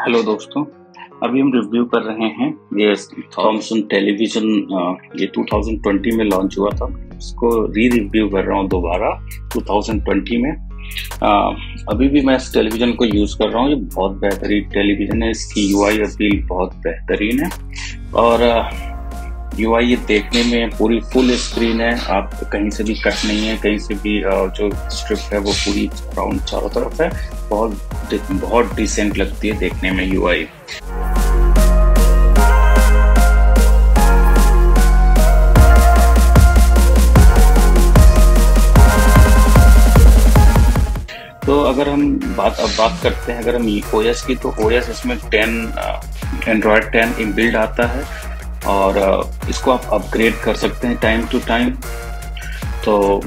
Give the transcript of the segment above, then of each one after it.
Hello दोस्तों, अभी हम रिव्यू कर रहे हैं ये थॉमसन टेलीविज़न, ये 2020 में लॉन्च हुआ था, इसको रिव्यू कर रहा हूँ दोबारा 2020 में। अभी भी मैं इस टेलीविज़न को यूज़ कर रहा हूँ। ये बहुत बेहतरीन टेलीविज़न है, इसकी यूआई अपील बहुत बेहतरीन है और यूआई ये देखने में पूरी फुल स्क्रीन है, आप कहीं से भी कट नहीं है, कहीं से भी जो स्ट्रिप है वो पूरी राउंड चारों तरफ है। बहुत डिसेंट लगती है देखने में यूआई। तो अगर हम बात करते हैं अगर हम ओएस की, तो ओएस इसमें एंड्रॉयड 10 इनबिल्ट आता है और इसको आप अपग्रेड कर सकते हैं टाइम टू टाइम। तो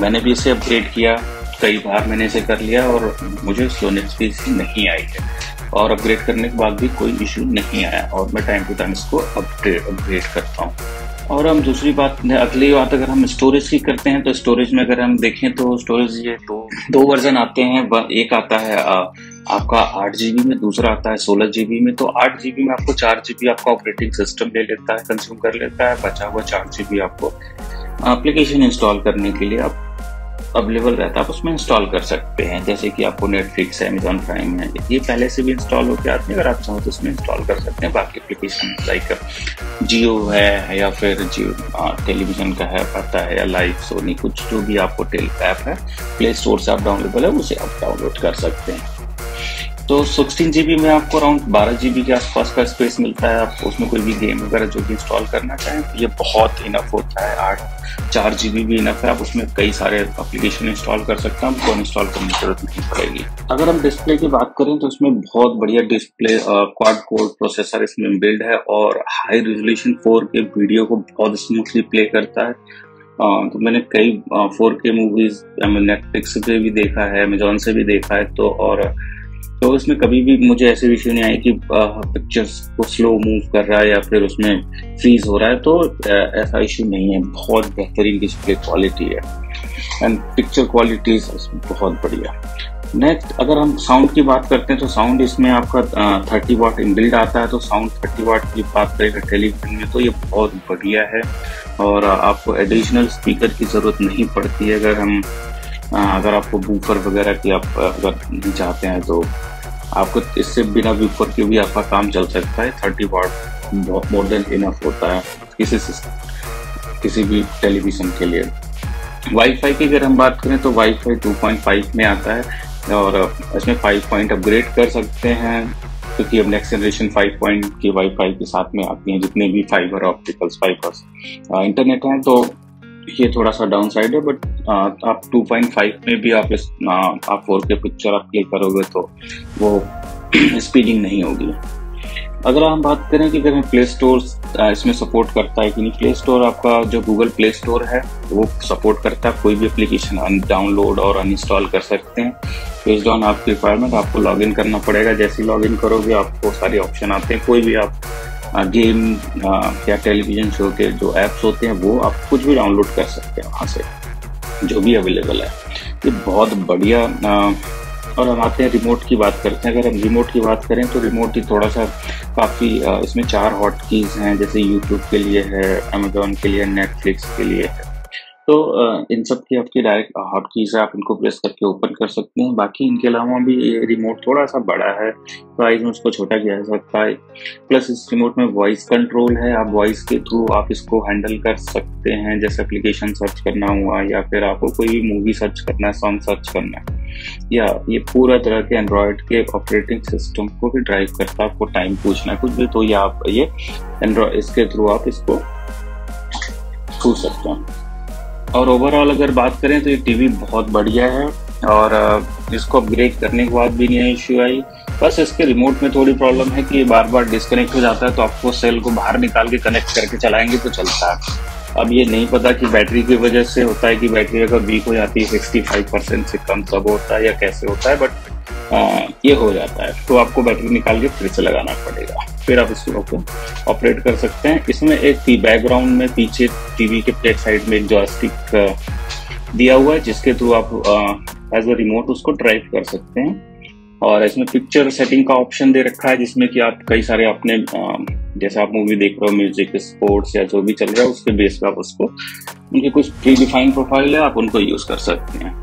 मैंने भी इसे अपग्रेड किया, कई बार मैंने इसे कर लिया और मुझे स्लोनेस भी नहीं आई है, और अपग्रेड करने के बाद भी कोई इशू नहीं आया और मैं टाइम टू टाइम इसको अपग्रेड करता हूँ। और हम दूसरी बात, अगली बात अगर हम स्टोरेज की करते हैं, तो स्टोरेज में अगर हम देखें तो स्टोरेज ये दो वर्जन आते हैं। एक आता है आपका 8 GB में, दूसरा आता है 16 GB में। तो 8 GB में आपको 4 GB आपका ऑपरेटिंग सिस्टम ले लेता है, कंज्यूम कर लेता है, बचा हुआ 4 GB आपको एप्लीकेशन इंस्टॉल करने के लिए आप अवेलेबल रहता है, आप उसमें इंस्टॉल कर सकते हैं। जैसे कि आपको नेटफ्लिक्स है, अमेजॉन प्राइम है, ये पहले से भी इंस्टॉल होकर आते हैं, अगर आप चाहो तो इसमें इंस्टॉल कर सकते हैं। बाकी एप्लीकेशन लाइक जियो है या फिर जियो टेलीविज़न का है पता है, या लाइव सोनी, कुछ जो भी आपको ऐप है प्ले स्टोर से आप डाउनलोडेबल है, उसे आप डाउनलोड कर सकते हैं। तो 16 GB में आपको अराउंड 12 GB के आसपास का स्पेस मिलता है, आप उसमें कोई भी गेम वगैरह जो भी इंस्टॉल करना चाहें ये बहुत इनफ होता है। 4 GB भी इनफ है, आप उसमें कई सारे एप्लीकेशन इंस्टॉल कर सकते हैं, आपको इंस्टॉल करने की जरूरत नहीं पड़ेगी। अगर हम डिस्प्ले की बात करें तो इसमें बहुत बढ़िया डिस्प्ले, क्वाड कोर प्रोसेसर इसमें बिल्ड है और हाई रेजोल्यूशन 4K वीडियो को बहुत स्मूथली प्ले करता है। तो मैंने कई 4K मूवीज नेटफ्लिक्स पे भी देखा है, अमेजोन से भी देखा है, तो इसमें कभी भी मुझे ऐसे विषय नहीं आए कि पिक्चर्स को स्लो मूव कर रहा है या फिर उसमें फ्रीज हो रहा है, तो ऐसा इशू नहीं है। बहुत बेहतरीन डिस्प्ले क्वालिटी है एंड पिक्चर क्वालिटी बहुत बढ़िया। नेक्स्ट अगर हम साउंड की बात करते हैं तो साउंड इसमें आपका 30 वाट इनबिल्ड आता है। तो साउंड 30 वाट की बात करें टेलीविज़न में तो ये बहुत बढ़िया है और आपको एडिशनल स्पीकर की ज़रूरत नहीं पड़ती है। अगर आपको बूफर वगैरह की आप अगर नहीं चाहते हैं तो आपको इससे बिना बूफर के भी आपका काम चल सकता है। 30 वाट मोर देन इनफ होता है किसी भी टेलीविज़न के लिए। वाईफाई की अगर हम बात करें तो वाईफाई 2.5 में आता है और इसमें 5 पॉइंट अपग्रेड कर सकते हैं, क्योंकि अब नेक्स्ट जनरेशन 5 पॉइंट की वाईफाई के साथ में आती हैं जितने भी फाइबर ऑप्टिकल्स फाइबर इंटरनेट हैं। तो ये थोड़ा सा डाउन साइड है, बट आप 2.5 में भी आप 4K पिक्चर आप क्लिक करोगे तो वो स्पीडिंग नहीं होगी। अगर हम बात करें कि अगर प्ले स्टोर इसमें सपोर्ट करता है कि नहीं, प्ले स्टोर आपका जो गूगल प्ले स्टोर है वो सपोर्ट करता है, कोई भी एप्लीकेशन डाउनलोड और अनइंस्टॉल कर सकते हैं बेस्ड ऑन आपकी रिक्वायरमेंट। आपको लॉगिन करना पड़ेगा, जैसे ही लॉगिन करोगे आपको सारे ऑप्शन आते हैं, कोई भी आप गेम या टेलीविज़न शो के जो ऐप्स होते हैं वो आप कुछ भी डाउनलोड कर सकते हैं वहाँ से, जो भी अवेलेबल है। ये बहुत बढ़िया। और हम आते हैं रिमोट की बात करते हैं। अगर हम रिमोट की बात करें तो रिमोट ही थोड़ा सा काफ़ी, इसमें 4 हॉटकीज़ हैं, जैसे यूट्यूब के लिए है, अमेजोन के लिए, नेटफ्लिक्स के लिए है। तो इन सब की आपकी डायरेक्ट हॉटकीज़ है, आप इनको प्रेस करके ओपन कर सकते हैं। बाकी इनके अलावा भी ये रिमोट थोड़ा सा बड़ा है, प्राइस में उसको छोटा किया जा सकता है। प्लस इस रिमोट में वॉइस कंट्रोल है, आप वॉइस के थ्रू आप इसको हैंडल कर सकते हैं, जैसे एप्लीकेशन सर्च करना हुआ या फिर आपको कोई भी मूवी सर्च करना है, सॉन्ग सर्च करना है, या ये पूरा तरह के एंड्रॉयड के ऑपरेटिंग सिस्टम को भी ड्राइव करता है। आपको टाइम पूछना है कुछ भी तो या आप ये एंड्रॉयड इसके थ्रू आप इसको पूछ सकते हैं। और ओवरऑल अगर बात करें तो ये टीवी बहुत बढ़िया है और इसको अपग्रेड करने के बाद भी नहीं इश्यू आई। बस इसके रिमोट में थोड़ी प्रॉब्लम है कि ये बार बार डिस्कनेक्ट हो जाता है, तो आपको सेल को बाहर निकाल के कनेक्ट करके चलाएंगे तो चलता है। अब ये नहीं पता कि बैटरी की वजह से होता है कि बैटरी अगर वीक हो जाती है 65% से कम सब होता है या कैसे होता है, बट ये हो जाता है। तो आपको बैटरी निकाल के फिर से लगाना पड़ेगा, फिर आप इसको ऑपरेट कर सकते हैं। इसमें एक बैकग्राउंड में पीछे टीवी के प्लेट साइड में एक जॉयस्टिक दिया हुआ है, जिसके थ्रू आप एज अ रिमोट उसको ड्राइव कर सकते हैं। और इसमें पिक्चर सेटिंग का ऑप्शन दे रखा है जिसमें कि आप कई सारे अपने जैसे आप मूवी देख रहे हो, म्यूजिक, स्पोर्ट्स या जो भी चल रहा है उसके बेस पर आप उसको, उनकी कुछ प्री डिफाइंड प्रोफाइल है, आप उनको यूज कर सकते हैं।